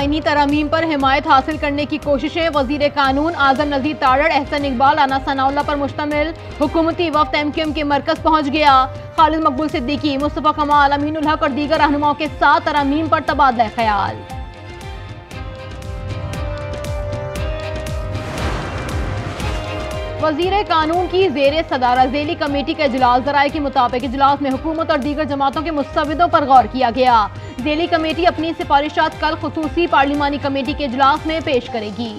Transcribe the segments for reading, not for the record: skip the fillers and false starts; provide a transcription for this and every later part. आइनी तरामीम पर हिमायत हासिल करने की कोशिशें। वजीर कानून आजम नज़ीर तारड़, एहसन इकबाल, आना सनाउल्लाह पर मुश्तमिल हुकूमती वफ्त MQM के मरकज़ पहुँच गया। खालिद मकबूल सिद्दीकी, मुस्तफ़ा कमाल, अमीन उल हक और दीगर रहनुमाओं के साथ तरामीम पर तबादला ख्याल। वजीर कानून की जेर सदारा झेली कमेटी का इजलास, जराए के मुताबिक इजलास में हुकूमत और दीगर जमातों के मुस्तविदों पर गौर किया गया। झेली कमेटी अपनी सिफारिशात कल खुसूसी पार्लिमानी कमेटी के इजलास में पेश करेगी।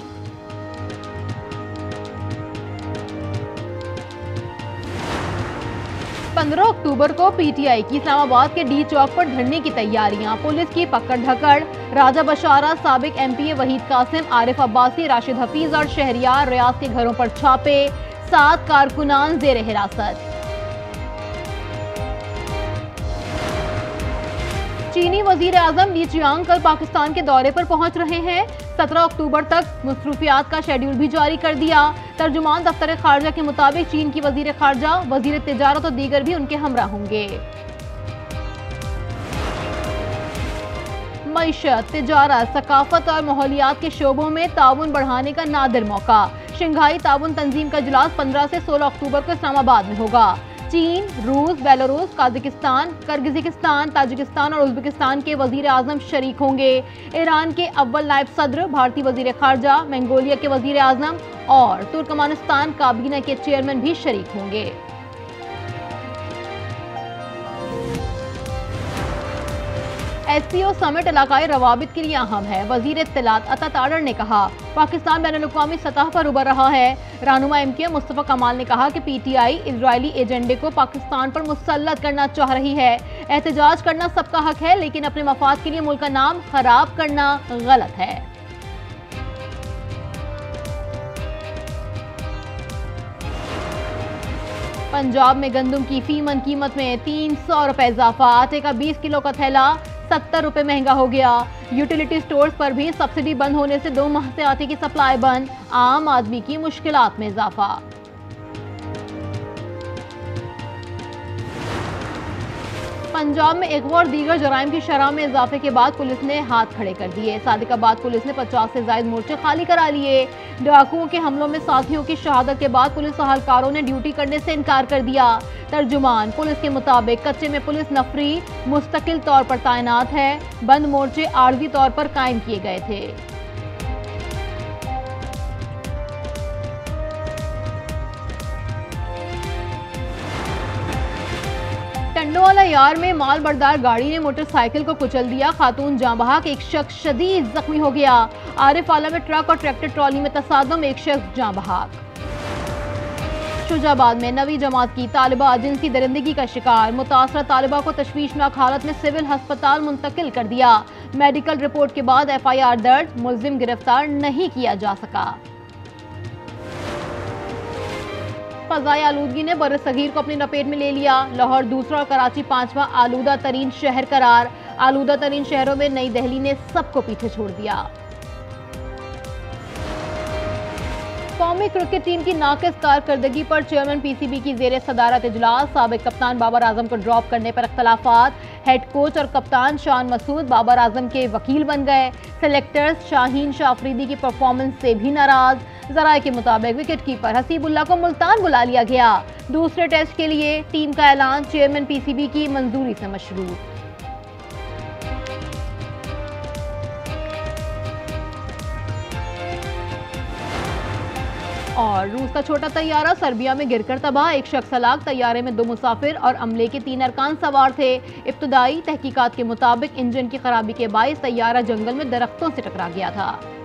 पंद्रह अक्टूबर को PTI की इस्लामाबाद के डी चौक पर धरने की तैयारियां, पुलिस की पकड़ धकड़। राजा बशारा, साबिक MPA वहीद कासिम, आरिफ अब्बासी, राशिद हफीज और शहरयार रियाज के घरों पर छापे, 7 कारकुनान जेर हिरासत। चीनी वजीर आजम ली चियांग कल पाकिस्तान के दौरे पर पहुंच रहे हैं। 17 अक्टूबर तक मसरूफियात का शेड्यूल भी जारी कर दिया। तर्जुमान दफ्तर खारजा के मुताबिक चीन की वजीर खारजा, वजीर तिजारत और दीगर भी उनके हमरा होंगे। मईशत, तिजारत, सकाफत और माहौलियात के शोबों में ताउन बढ़ाने का नादिर मौका। शंघाई ताउन तंजीम का इजलास 15 से 16 अक्टूबर को इस्लामाबाद में होगा। चीन, रूस, बेलारूस, काज़किस्तान, किर्गिज़स्तान, ताजिकिस्तान और उज़्बेकिस्तान के वज़ीर आज़म शरीक होंगे। ईरान के अव्वल नायब सदर, भारतीय वज़ीर ख़ारजा, मंगोलिया के वज़ीर आज़म और तुर्कमानिस्तान काबीना के चेयरमैन भी शरीक होंगे। SCO समिट इलाकाई रवाबित के लिए अहम है। वजीर इत्तलात अता तारड़ ने कहा, पाकिस्तान बैनुल अक़वामी सतह पर उभर रहा है। रानुमा MQM मुस्तफ़ा कमाल ने कहा कि PTI इजरायली एजेंडे को पाकिस्तान पर मुसल्लत करना चाह रही है। एहतजाज करना सबका हक है, लेकिन अपने मफाद के लिए मुल्क का नाम खराब करना गलत है। पंजाब में गंदम की फीमन कीमत में 300 रुपये इजाफा, आटे का 20 किलो का थैला 70 रुपये महंगा हो गया। यूटिलिटी स्टोर्स पर भी सब्सिडी बंद होने से 2 माह से आटे की सप्लाई बंद, आम आदमी की मुश्किलात में इजाफा। पंजाब में अगवा और दीगर जराइम की शरह में इजाफे के बाद पुलिस ने हाथ खड़े कर दिए। सादिकाबाद पुलिस ने 50 से ज्यादा मोर्चे खाली करा लिए। डाकुओं के हमलों में साथियों की शहादत के बाद पुलिस अहलकारों ने ड्यूटी करने से इनकार कर दिया। तर्जुमान पुलिस के मुताबिक कच्चे में पुलिस नफरी मुस्तकिल तौर पर तैनात है। बंद मोर्चे आर्जी तौर पर कायम किए गए थे। टंडोवाला यार में माल बर्दार गाड़ी ने मोटरसाइकिल को कुचल दिया, खातून जाँ बहाक, एक शख्स शदीद जख्मी हो गया। आरिफ आला में ट्रक और ट्रैक्टर ट्रॉली में तसादम, एक शख्स जाँ बहाक। शुजाबाद में नवी जमात की तालिबा जिनसी दरिंदगी का शिकार, मुतासरा तालिबा को तशवीशनाक हालत में सिविल हस्पताल मुंतकिल कर दिया। मेडिकल रिपोर्ट के बाद FIR दर्ज, मुलजिम गिरफ्तार नहीं किया जा सका। फ़ज़ाई आलूदगी ने बरसगीर को अपनी लपेट में ले लिया। लाहौर दूसरा और कराची 5वां आलूदा तरीन शहर करार। आलूदा तरीन शहरों में नई दिल्ली ने सबको पीछे छोड़ दिया। कौमी क्रिकेट टीम की नाकिस कारकर्दगी पर चेयरमैन PCB की जेर सदारत इजलास, साबिक कप्तान बाबर आजम को ड्रॉप करने पर अख्तलाफात। हेड कोच और कप्तान शान मसूद बाबर आजम के वकील बन गए। सेलेक्टर्स शाहीन शाह अफरीदी की परफॉर्मेंस से भी नाराज। जराए के मुताबिक विकेट कीपर हसीबुल्ला को मुल्तान बुला लिया गया। दूसरे टेस्ट के लिए टीम का ऐलान चेयरमैन PCB की मंजूरी से मशरूत। और रूस का छोटा तैयारा सर्बिया में गिरकर तबाह, एक शख्स हलाक। तैयारे में 2 मुसाफिर और अमले के 3 अरकान सवार थे। इब्तदाई तहकीकात के मुताबिक इंजन की खराबी के बायस तैयारा जंगल में दरख्तों से टकरा गया था।